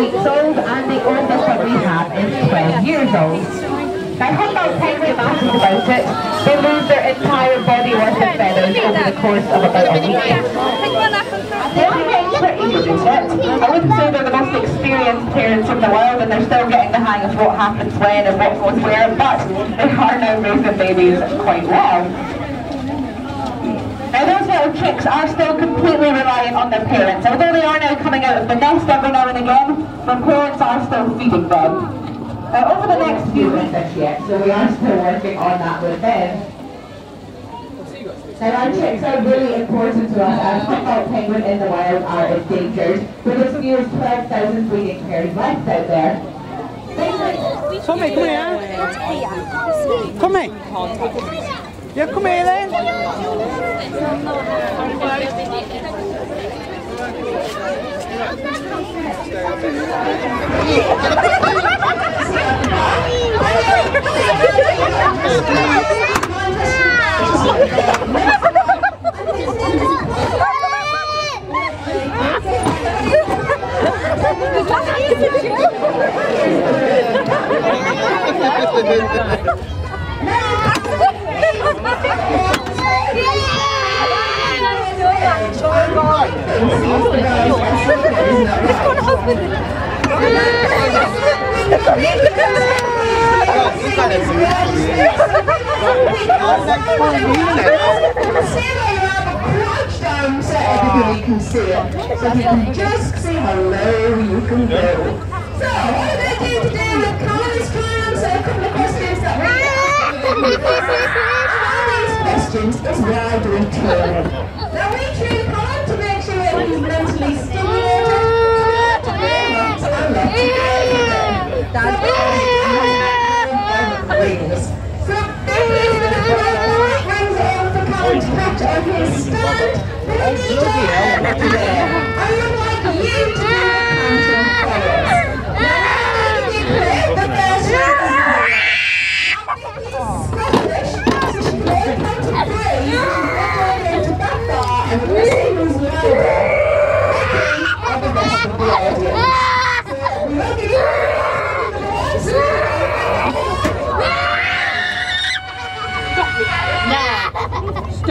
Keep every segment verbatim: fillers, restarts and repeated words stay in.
weeks old, and the oldest that we have is twelve years old. Now, how about penguin passes about it? They lose their entire body worth of feathers over the course of about a week. The only penguins are easy to get. I wouldn't say they're the most experienced parents in the world, and they're still getting the hang of what happens when and what goes where, but they are now raising babies quite well. Now, those little chicks are still completely reliant on their parents. Although they are now coming out of the nest every now and again, their parents are still feeding them. Now, over the next few minutes yet, so we are still working on that with them. Now, our chicks are really important to us, as pop-out penguin in the wild are endangered, with as few as twelve thousand breeding pairs left out there. Come here, come here. Come here. Yeah, come here then. Just say hello, you can go. So, what did I do today with Colin's Callum? So, a couple of questions that we asked. One of these questions is why do we train? Now, we train Colin to make sure that he's mentally stimulated, to and let That's all we do. So, this is the right wings on for Colin to catch on his stand. There. Stop. Stop.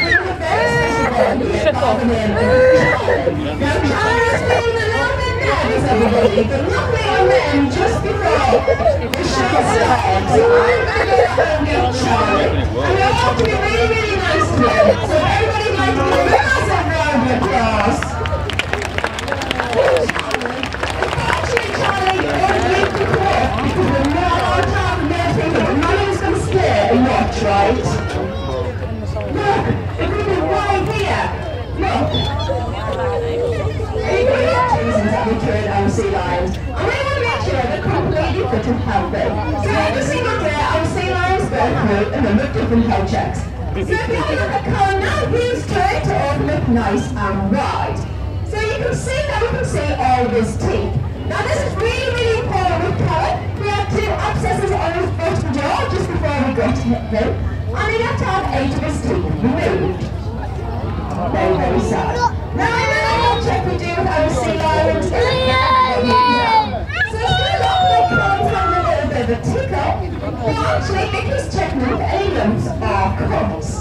Nice and right. So you can see that we can see all his teeth. Now this is really, really important with Kai. He had two abscesses on his bottom jaw just before we got him, and he had to have eight of his teeth removed. Very, very sad. Now another little check we do with our sea lions is so it's no longer like Kai's having a little bit of a tickle, but actually Nicky's checking if any lumps are cobs.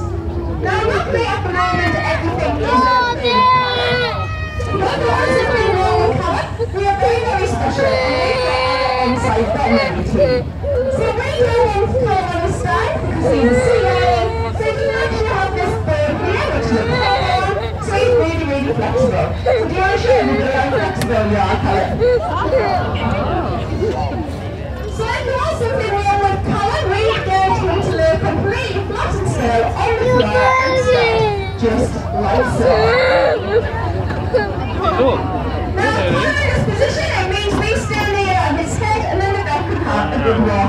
Now luckily at the moment everything is okay. But the ones that we know will come, we are very, very special inside that many team. So we go in to go on the side, you can see the sea lion. So you can actually have this bird here, which is a bird. So he's really, really flexible. So do you want to show me how flexible you are, Helen? So if you want something wrong with Colin, we go to him to live completely flat and slow on the floor. Just like so. Now,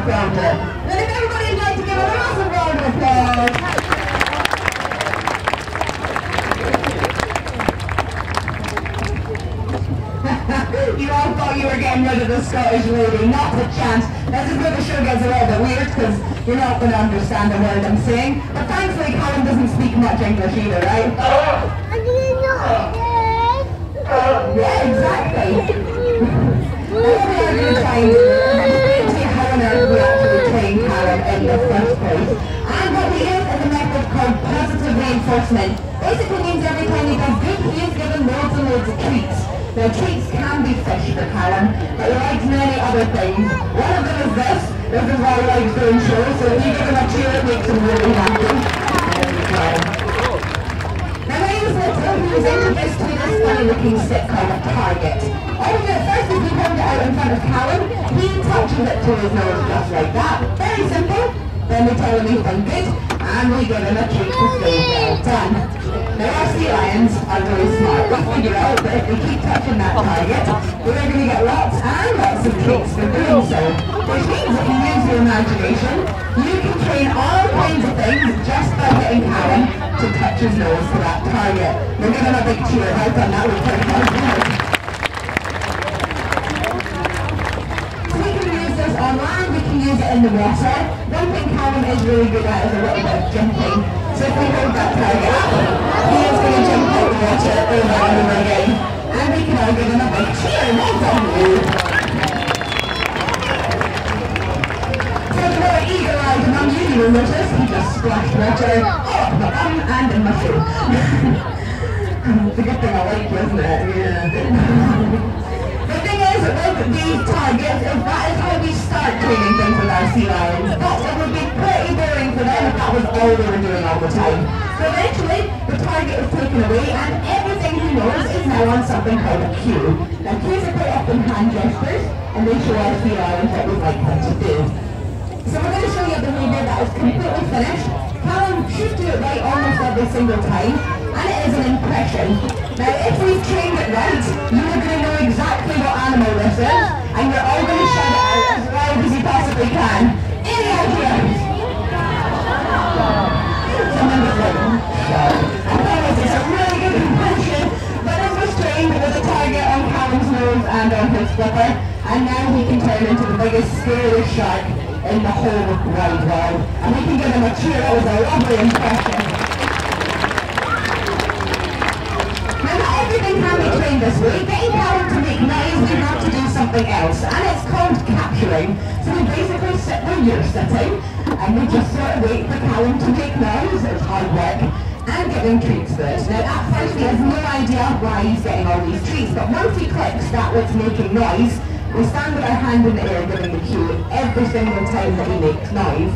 programme. And if everybody would like to give an awesome round of applause. You all thought you were getting rid of the Scottish lady, not a chance. That's as though the show gets a little bit weird because you're not going to understand a word I'm saying. But thankfully Callum doesn't speak much English either, right? I didn't know. Yeah, exactly. In the first place. And what we use is a method called positive reinforcement. Basically means every time he does good, he is given loads and loads of treats. Now treats can be fish for Karen, but he likes many other things. One of them is this. This is why he likes doing shows, so if you give him a cheer, it makes him really happy. There we go. Now when he was little, he was introduced to this funny looking sitcom, Target. All of it at first is he pulled it out in front of Karen, he touches it to his nose just like that. Very simple. Then we tell him he's done good, and we give him a treat to say well done. Now our sea lions are very smart. We figure out that if we keep touching that target, we're going to get lots and lots of treats for doing so. Which means if you use your imagination, you can train all kinds of things just by getting Karen to touch his nose to that target. We'll give him a big cheer. How done that would take us. On land, we can use it in the water. One thing Callum is really good at is a little bit of jumping. So if we hold that target up, he is going to jump out the water over and over again. And we can all give him a big cheer. Well done, you! So the more eagle-eyed among you, you will notice he just splashed water up my bum and in my foot. It's a good thing I like you, isn't it? Yeah. With these targets, if that is how we start training things with our sea lions, but it would be pretty boring for them if that was all they were doing all the time. So eventually, the target is taken away and everything he knows is now on something called a cue. Now cues are put up in hand gestures and they show our sea lions what we like them to do. So we're going to show you a behaviour that is completely finished. Callum should do it right almost every single time, and it is an impression. Now if we've trained it right, you are going to know exactly what animal this is, and you're all going to shout it out as loud as you possibly can. Any ideas? Someone was like, I thought this is a really good impression, but it was trained with a target on Callum's nose and on his flipper, and now he can turn into the biggest, scariest shark in the whole wide world. And we can give him a cheer. It was a lovely impression. Everything can be trained this way. Getting Karen to make noise, we have to do something else, and it's called capturing. So we basically sit where you're sitting, and we just sort of wait for Karen to make noise. It's hard work, and giving treats for it. Now at first he has no idea why he's getting all these treats, but once he clicks that what's making noise, we stand with our hand in the air giving the cue every single time that he makes noise.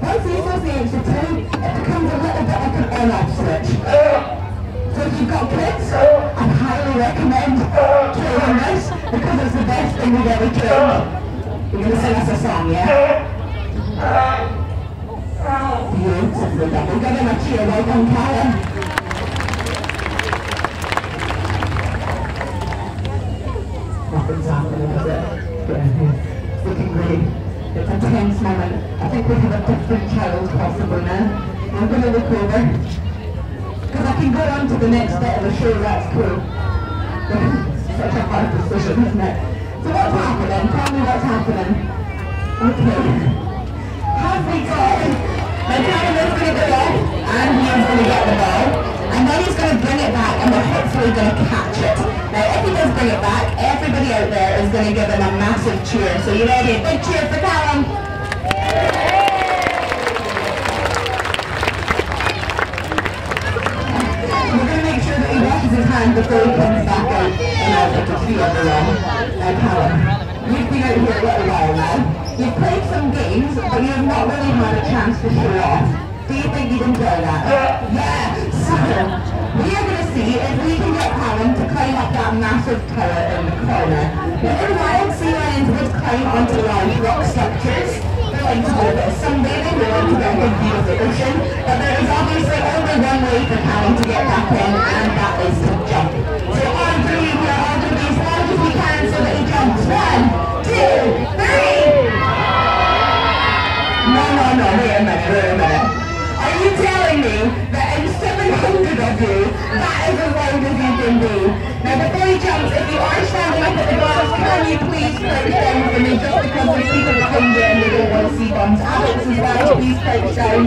Once he associates the two, it becomes a little bit like an on-off switch. So if you've got kids, I highly recommend trying this because it's the best thing we've ever done. You're going to sing us a song, yeah? Beautiful. We'll give him a cheer. Well done, Karen. Nothing's happening, is it? Yeah, it's looking great. It's a tense moment. I think we have a different child possible now. I'm going to look over. Because I can go on to the next bit of the show, that's cool. Such a hard decision, isn't it? So what's happening? Tell me what's happening. Okay. Have we got... Now Karen is going to go off, and he's going to get the ball. And then he's going to bring it back, and we're hopefully going to catch it. Now if he does bring it back, everybody out there is going to give him a massive cheer. So you ready? A big cheer for Karen. Before he comes back out and I'll get to see everyone. Now Callum, you've been out here a little while now. You've played some games, but you've not really had a chance to show off. Do you think you'd enjoy that? Yeah! Yeah. So, we are going to see if we can get Callum to climb up that massive tower in the corner. Now in wild sea lions would climb onto large rock structures. They like to do a bit of sunbathing, they like to get a big view of the ocean, but there is obviously only one way for Callum to get back in, and that is to jump. So all three, we're all going to be as loud as we can so that he jumps. One, two, three! Are you telling me that in seven hundred of you, that is as loud as you can be? Now before he jumps, if you are standing up at the glass, can you please crouch down for me, just because there's people behind you and they don't want to see bums. Alex as well, please crouch down.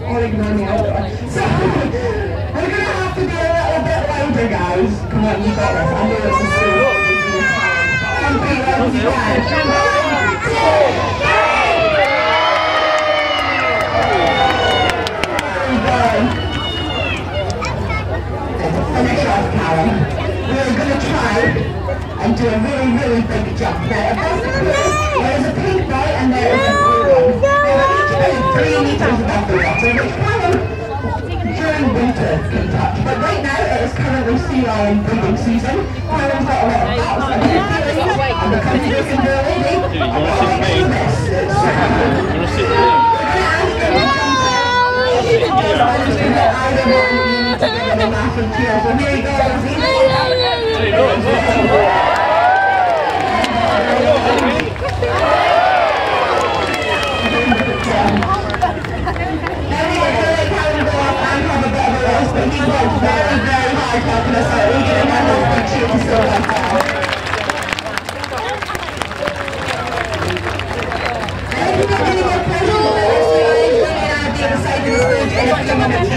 Or ignore me, I don't know. So, we're going to have to be a little bit louder, guys. Come on, you got this. I know this is so loud. Come on, you guys, you guys. Finish off, Karen. We're going to try and do a really, really big jump. Now, above the pool, there is a pink boy and there is a blue one. They are each about three metres above the water, which Callum, during winter, can touch. But right now, it is currently sea lion breeding season. Callum's got a lot of bats and he's feeling it. And because he's looking for a lady, I've got to make some messes. We're going to ask them to jump. And the massive cheers. And here he goes. There you go. Now we are going to try and go up and have a bit of a rest, but he worked very, very hard helping us out. We didn't have those big cheers so like that. And if you've got any more questions about this, we're going to be beside the stage in a few minutes' time.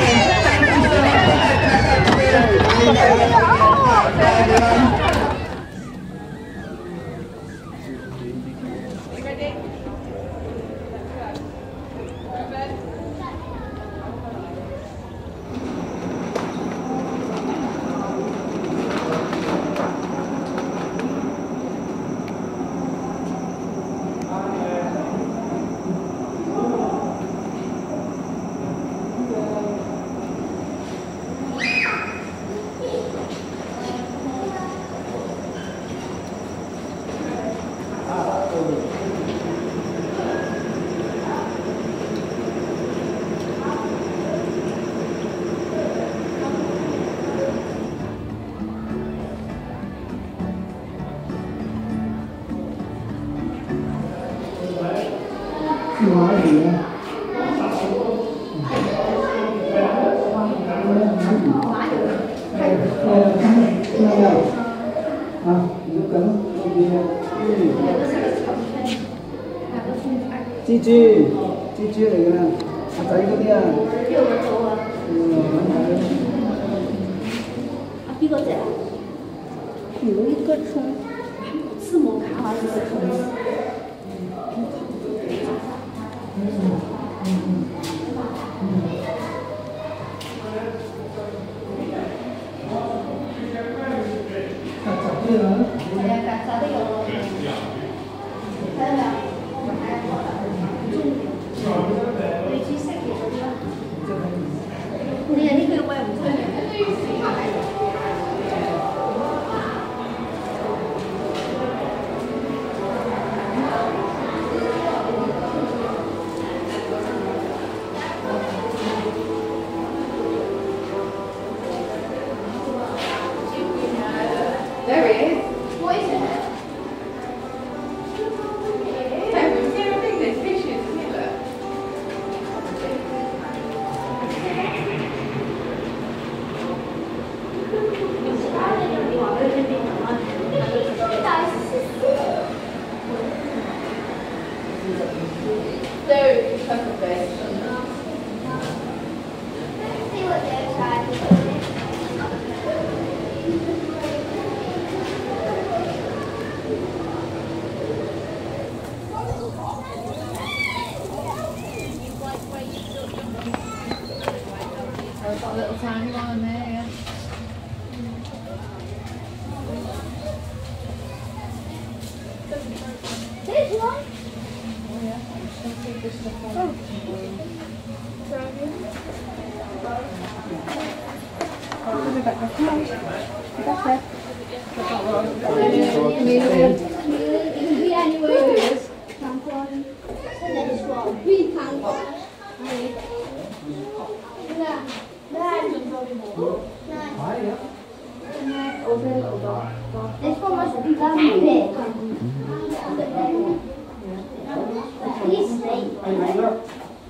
He's late. Are you up?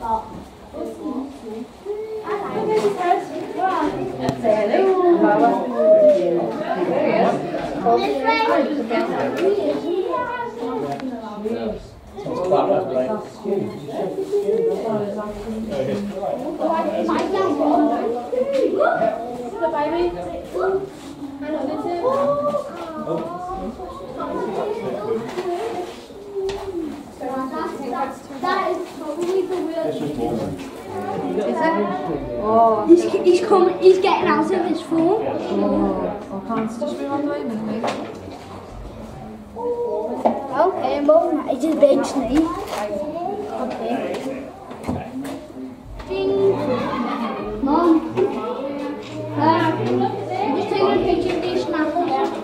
Oh. Sounds quite right, right? That is probably the weirdest. Is it? Oh, he's, he's, come, he's getting out of his form. Oh, I can't just be on the way with me. Well, Amos, it's his bench knee. Okay. Ding. Mum. I'm just taking a picture of these snappers.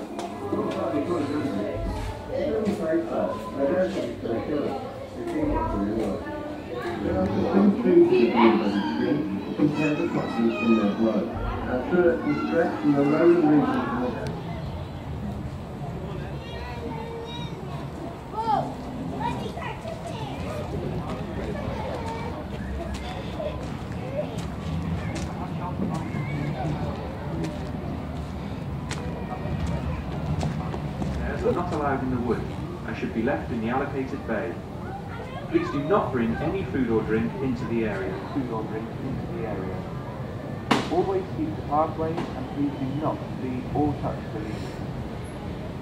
Compare the toxins from their blood. After it is stretched in the lower region. As I'm not allowed in the wood, I should be left in the allocated bay. Please do not bring any food or drink into the area. Food or drink into the area. Always keep the pathways and please do not leave or touch the leaves.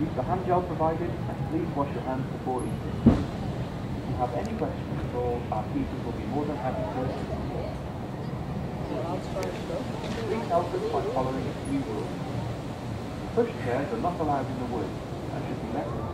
Use the hand gel provided and please wash your hands before eating. If you have any questions at all, our teachers will be more than happy to assist you. Please help us by following a few rules. Push chairs are not allowed in the woods and should be left in.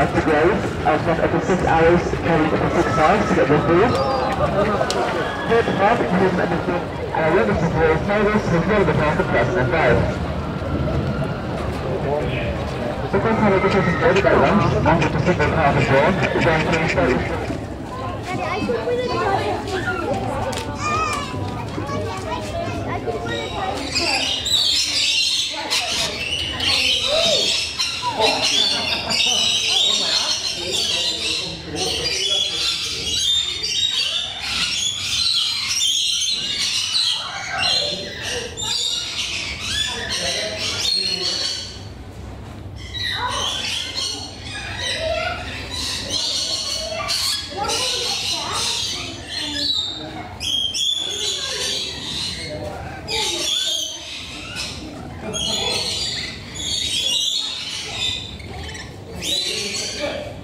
To go. I was up to six hours carrying up to six hours to get the food. Third part, use an episode, and I witnessed the various neighbors who filled the path of person and died. The first time the business is loaded by lunch, and the specific part of the world is going to be studied. I Good.